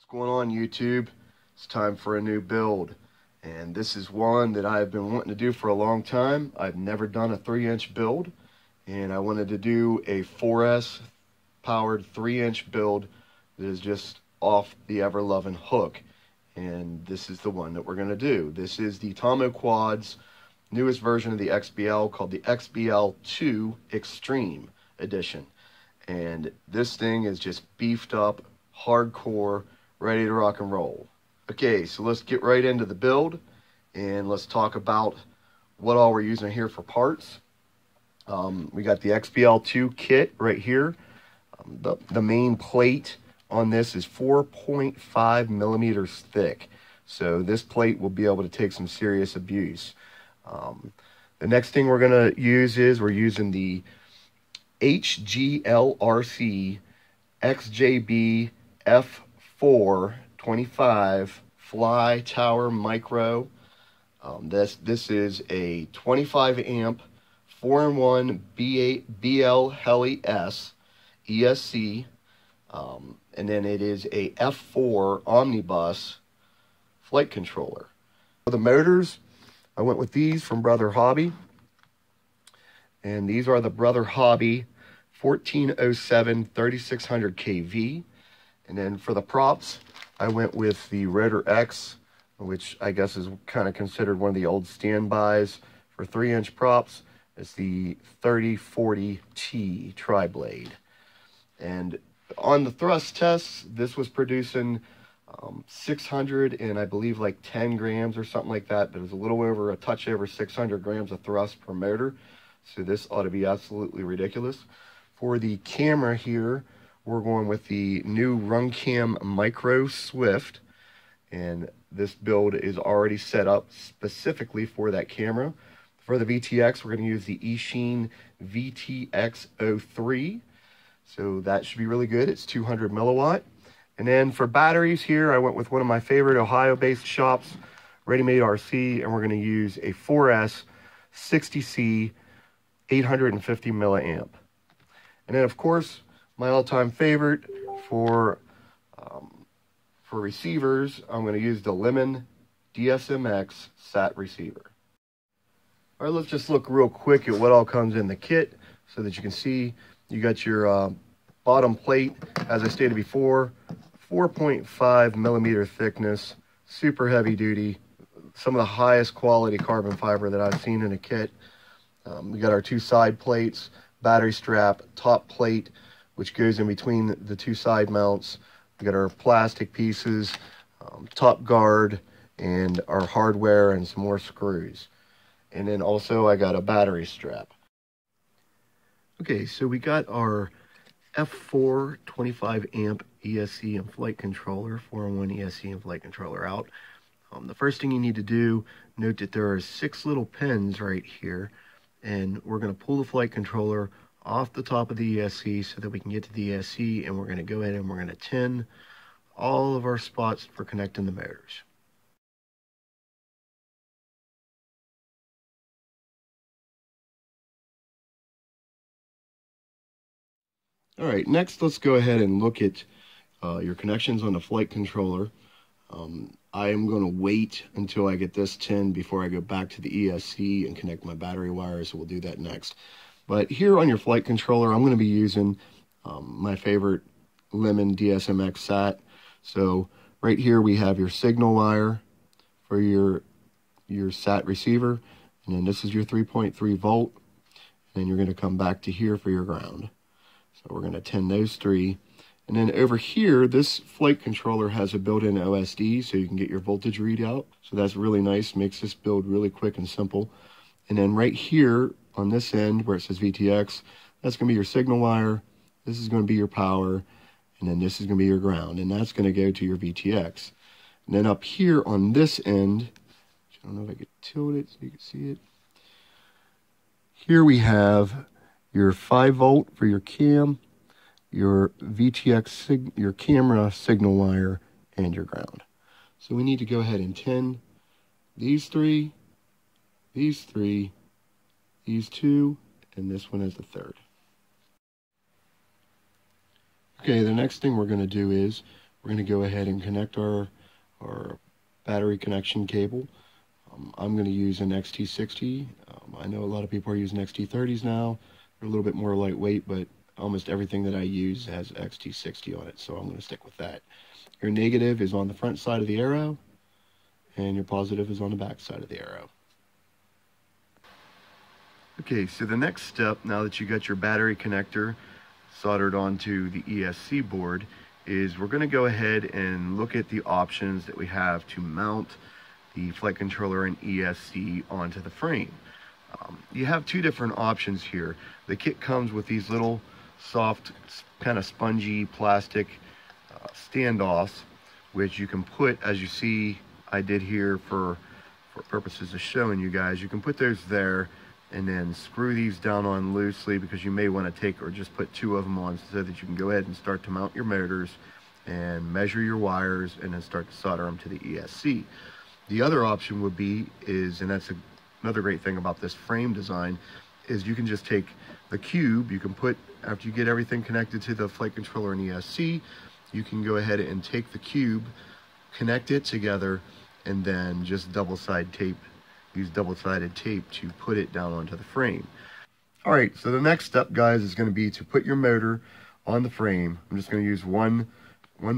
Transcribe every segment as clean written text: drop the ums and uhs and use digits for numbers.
What's going on, YouTube? It's time for a new build, and this is one that I've been wanting to do for a long time. I've never done a 3-inch build, and I wanted to do a 4S powered 3-inch build that is just off the ever-loving hook, and this is the one that we're going to do. This is the Tomo quads newest version of the XBL, called the XBL 2 extreme edition, and this thing is just beefed up, hardcore, ready to rock and roll. Okay, so let's get right into the build and let's talk about what all we're using here for parts. We got the XBL2 kit right here. The main plate on this is 4.5 millimeters thick, so this plate will be able to take some serious abuse. The next thing we're going to use is we're using the HGLRC XJB-F425 Fly Tower Micro. This is a 25-amp 4-in-1 BL-Heli S ESC, and then it is a F4 Omnibus flight controller. For the motors, I went with these from Brother Hobby, and these are the Brother Hobby 1407-3600KV. And then for the props, I went with the Rotor X, which I guess is kind of considered one of the old standbys for 3-inch props. It's the 3040T triblade. And on the thrust tests, this was producing 600 and I believe like 10 grams or something like that, but it was a little over, a touch over 600 grams of thrust per motor. So this ought to be absolutely ridiculous. For the camera here, we're going with the new Runcam Micro Swift, and this build is already set up specifically for that camera. For the VTX, we're going to use the Eachine VTX-03, so that should be really good. It's 200 milliwatt. And then for batteries here, I went with one of my favorite Ohio-based shops, ReadyMadeRC, and we're going to use a 4S 60C 850 milliamp. And then, of course, my all-time favorite for receivers, I'm going to use the Lemon DSMX SAT receiver. All right, let's just look real quick at what all comes in the kit so that you can see. You got your bottom plate, as I stated before, 4.5 millimeter thickness, super heavy duty, some of the highest quality carbon fiber that I've seen in a kit. We got our two side plates, battery strap, top plate, which goes in between the two side mounts. We got our plastic pieces, top guard, and our hardware and some more screws. And then also I got a battery strap. Okay, so we got our F4 25 amp ESC and flight controller, 4-in-1 ESC and flight controller out. The first thing you need to do, note that there are 6 little pins right here, and we're going to pull the flight controller off the top of the ESC so that we can get to the ESC, and we're going to go ahead and we're going to tin all of our spots for connecting the motors. Alright, next let's go ahead and look at your connections on the flight controller. I am going to wait until I get this tin before I go back to the ESC and connect my battery wires, so we'll do that next. But here on your flight controller, I'm going to be using my favorite Lemon DSMX SAT. So right here we have your signal wire for your SAT receiver, and then this is your 3.3 volt, and then you're going to come back to here for your ground. So we're going to tin those 3. And then over here, this flight controller has a built-in OSD, so you can get your voltage readout. So that's really nice, makes this build really quick and simple. And then right here on this end where it says VTX, that's going to be your signal wire, this is going to be your power, and then this is going to be your ground, and that's going to go to your VTX. And then up here on this end, I don't know if I could tilt it so you can see it, here we have your 5 volt for your cam, your VTX, your camera signal wire, and your ground. So we need to go ahead and tin these 3, these 3, these 2, and this one is the 3rd. Okay, the next thing we're going to do is we're going to go ahead and connect our battery connection cable. I'm going to use an XT60. I know a lot of people are using XT30s now. They're a little bit more lightweight, but almost everything that I use has XT60 on it, so I'm going to stick with that. Your negative is on the front side of the arrow, and your positive is on the back side of the arrow. Okay, so the next step, now that you got your battery connector soldered onto the ESC board, is we're going to go ahead and look at the options that we have to mount the flight controller and ESC onto the frame. You have two different options here. The kit comes with these little soft, kind of spongy plastic standoffs, which you can put, as you see I did here for purposes of showing you guys, you can put those there and then screw these down on loosely, because you may want to take or just put two of them on so that you can go ahead and start to mount your motors and measure your wires and then start to solder them to the ESC. The other option would be is, and that's another great thing about this frame design, is you can just take the cube, you can put, after you get everything connected to the flight controller and ESC, you can go ahead and take the cube, connect it together, and then just use double-sided tape to put it down onto the frame. All right, so the next step, guys, is going to be to put your motor on the frame. I'm just going to use one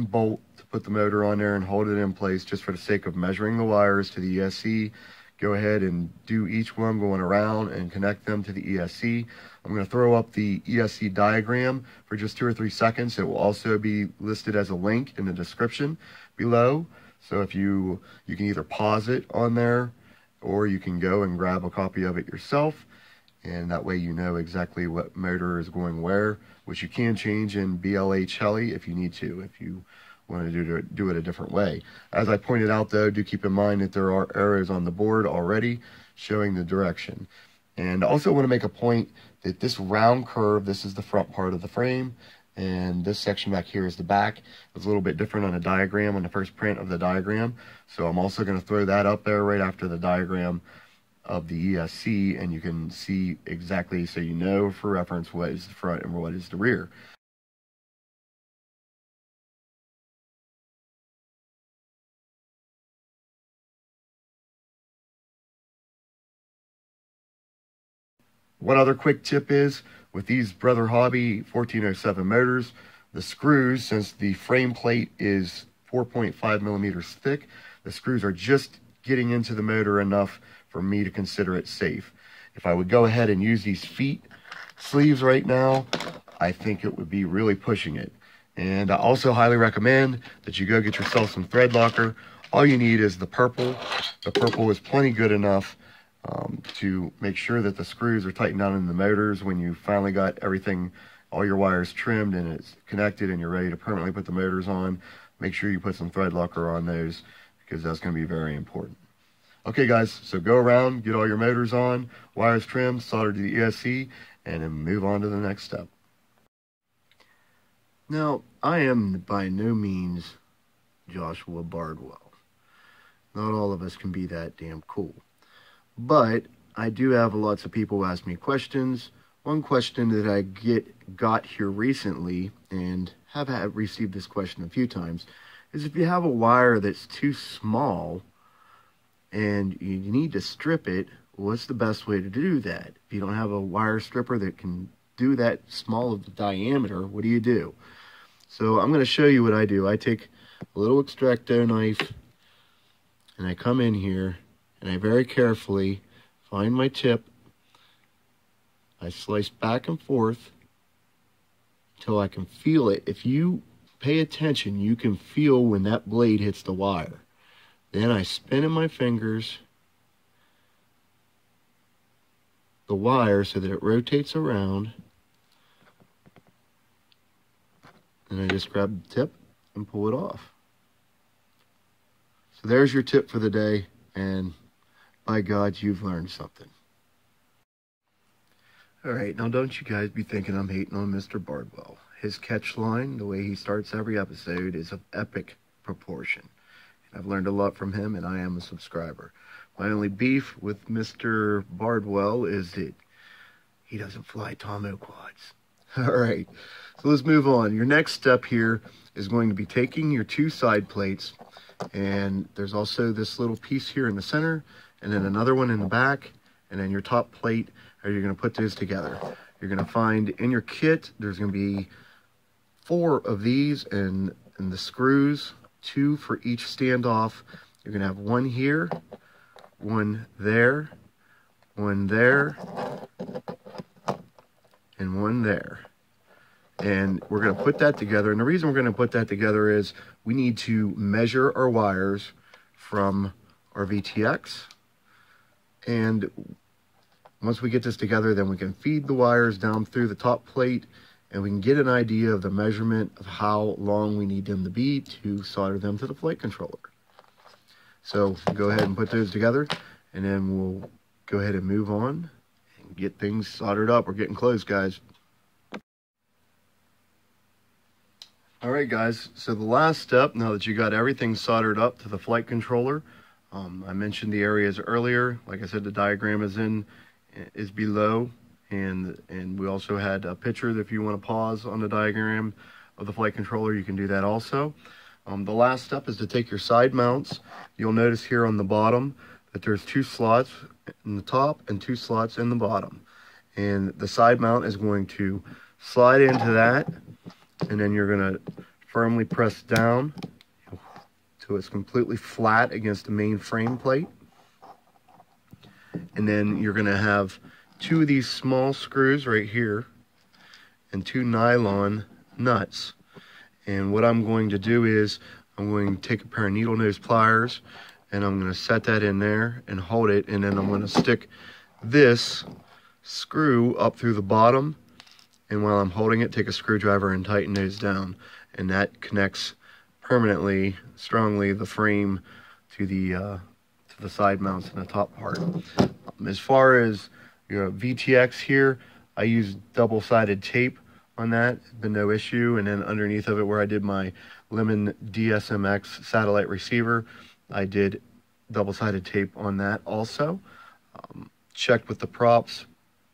bolt to put the motor on there and hold it in place just for the sake of measuring the wires to the ESC. Go ahead and do each one going around and connect them to the ESC. I'm going to throw up the ESC diagram for just 2 or 3 seconds. It will also be listed as a link in the description below. So if you can either pause it on there, or you can go and grab a copy of it yourself, and that way you know exactly what motor is going where, which you can change in BL-Heli if you need to, if you want to do it a different way. As I pointed out though, do keep in mind that there are arrows on the board already showing the direction. And I also want to make a point that this round curve, this is the front part of the frame, and this section back here is the back. It's a little bit different on the diagram, on the first print of the diagram. So I'm also going to throw that up there right after the diagram of the ESC, and you can see exactly, so you know for reference, what is the front and what is the rear. One other quick tip is, with these Brother Hobby 1407 motors, the screws, since the frame plate is 4.5 millimeters thick, the screws are just getting into the motor enough for me to consider it safe. If I would go ahead and use these feet sleeves right now, I think it would be really pushing it. And I also highly recommend that you go get yourself some thread locker. All you need is the purple. The purple is plenty good enough to make sure that the screws are tightened down in the motors when you finally got everything, all your wires trimmed and it's connected and you're ready to permanently put the motors on. Make sure you put some thread locker on those, because that's going to be very important. Okay guys, so go around, get all your motors on, wires trimmed, soldered to the ESC, and then move on to the next step. Now, I am by no means Joshua Bardwell. Not all of us can be that damn cool. But I do have lots of people ask me questions. One question that I got here recently, and have received this question a few times, is if you have a wire that's too small and you need to strip it, what's the best way to do that? If you don't have a wire stripper that can do that small of a diameter, what do you do? So I'm going to show you what I do. I take a little X-Tracto knife and I come in here, and I very carefully find my tip. I slice back and forth until I can feel it. If you pay attention, you can feel when that blade hits the wire. Then I spin in my fingers the wire so that it rotates around. And I just grab the tip and pull it off. So there's your tip for the day. And by God, you've learned something. All right, now don't you guys be thinking I'm hating on Mr. Bardwell. His catch line, the way he starts every episode, is of epic proportion. And I've learned a lot from him, and I am a subscriber. My only beef with Mr. Bardwell is that he doesn't fly Tomo quads. All right, so let's move on. Your next step here is going to be taking your two side plates, and there's also this little piece here in the center, and then another one in the back, and then your top plate, and you're going to put those together. You're going to find in your kit, there's going to be 4 of these and the screws, 2 for each standoff. You're going to have 1 here, 1 there, 1 there, and 1 there. And we're going to put that together. And the reason we're going to put that together is we need to measure our wires from our VTX. And once we get this together, then we can feed the wires down through the top plate, and we can get an idea of the measurement of how long we need them to be to solder them to the flight controller. So go ahead and put those together, and then we'll go ahead and move on and get things soldered up. We're getting close, guys. All right, guys, so the last step, now that you got everything soldered up to the flight controller, I mentioned the areas earlier. Like I said, the diagram is below, and we also had a picture that if you want to pause on the diagram of the flight controller, you can do that also. The last step is to take your side mounts. You'll notice here on the bottom that there's 2 slots in the top and 2 slots in the bottom, and the side mount is going to slide into that, and then you're going to firmly press down so it's completely flat against the main frame plate. And then you're going to have 2 of these small screws right here and 2 nylon nuts. And what I'm going to do is I'm going to take a pair of needle nose pliers, and I'm going to set that in there and hold it. And then I'm going to stick this screw up through the bottom. And while I'm holding it, take a screwdriver and tighten those down. And that connects permanently, strongly, the frame to the side mounts in the top part. As far as your VTX here, I use double-sided tape on that, been no issue. And then underneath of it, where I did my Lemon DSMX satellite receiver, I did double-sided tape on that also. Checked with the props,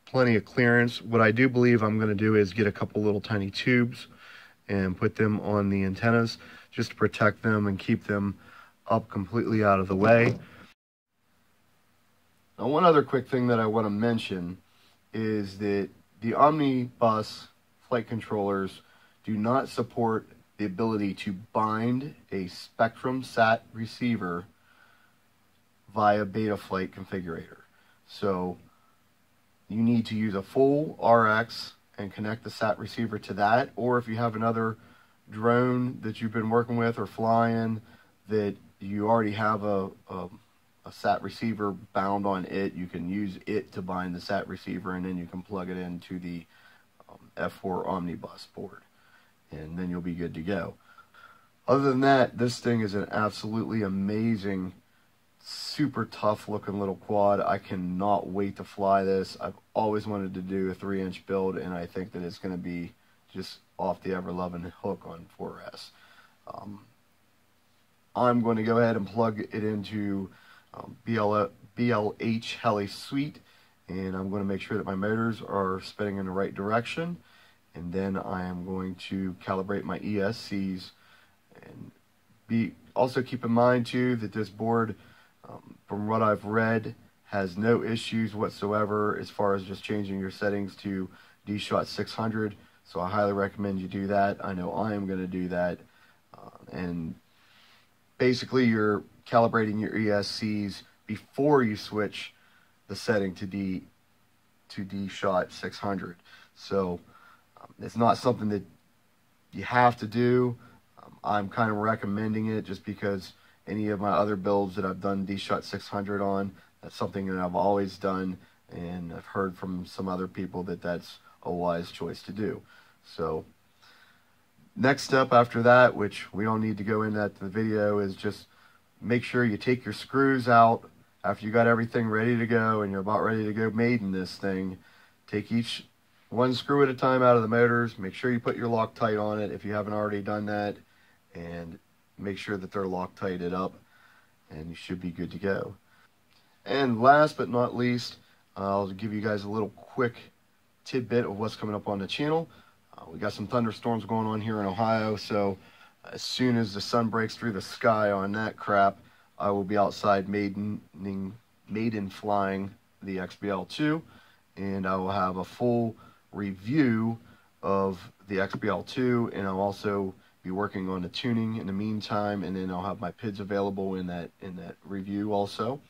plenty of clearance. What I do believe I'm going to do is get a couple little tiny tubes and put them on the antennas just to protect them and keep them up completely out of the way. Now, one other quick thing that I want to mention is that the Omnibus flight controllers do not support the ability to bind a Spectrum Sat receiver via Betaflight configurator. So you need to use a full RX and connect the Sat receiver to that, or if you have another drone that you've been working with or flying that you already have a SAT receiver bound on it, you can use it to bind the SAT receiver, and then you can plug it into the F4 Omnibus board, and then you'll be good to go. Other than that, this thing is an absolutely amazing, super tough looking little quad. I cannot wait to fly this. I've always wanted to do a 3-inch build, and I think that it's going to be just off the ever-loving hook on 4S. I'm going to go ahead and plug it into BL-Heli suite, and I'm going to make sure that my motors are spinning in the right direction, and then I am going to calibrate my ESCs. And also keep in mind too that this board, from what I've read, has no issues whatsoever as far as just changing your settings to DShot 600, so I highly recommend you do that. I know I am going to do that, and basically you're calibrating your ESCs before you switch the setting to DShot 600. So it's not something that you have to do. I'm kind of recommending it just because any of my other builds that I've done DShot 600 on, that's something that I've always done, and I've heard from some other people that that's a wise choice to do. So next step after that, which we don't need to go into that in the video, is just make sure you take your screws out after you got everything ready to go and you're about ready to go maiden this thing. Take each one screw at a time out of the motors. Make sure you put your Loctite on it if you haven't already done that, and make sure that they're Loctited up, and you should be good to go. And last but not least, I'll give you guys a little quick tidbit of what's coming up on the channel. We got some thunderstorms going on here in Ohio, so as soon as the sun breaks through the sky on that crap, I will be outside maiden flying the XBL 2, and I will have a full review of the XBL 2, and I'll also be working on the tuning in the meantime, and then I'll have my PIDs available in that review also.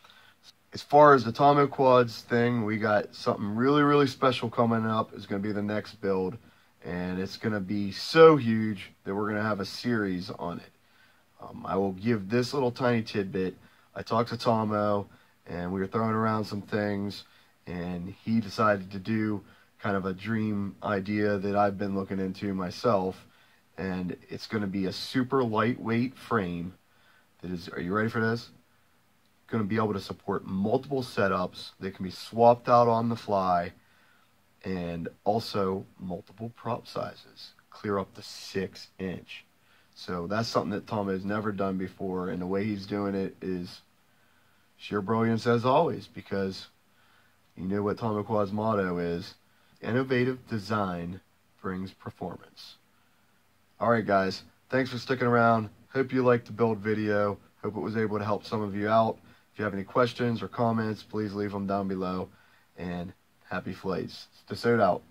As far as the Tomo quads thing, we got something really, really special coming up. It's going to be the next build, and it's going to be so huge that we're going to have a series on it. I will give this little tiny tidbit. I talked to Tomo, and we were throwing around some things, and he decided to do kind of a dream idea that I've been looking into myself, and it's going to be a super lightweight frame that is, are you ready for this? Going to be able to support multiple setups that can be swapped out on the fly, and also multiple prop sizes, clear up to 6 inch. So that's something that Tom has never done before, and the way he's doing it is sheer brilliance as always, because you know what Tomo Quad's motto is: innovative design brings performance. All right guys, thanks for sticking around. Hope you liked the build video. Hope it was able to help some of you out. If you have any questions or comments, please leave them down below, and happy flights. Stay out.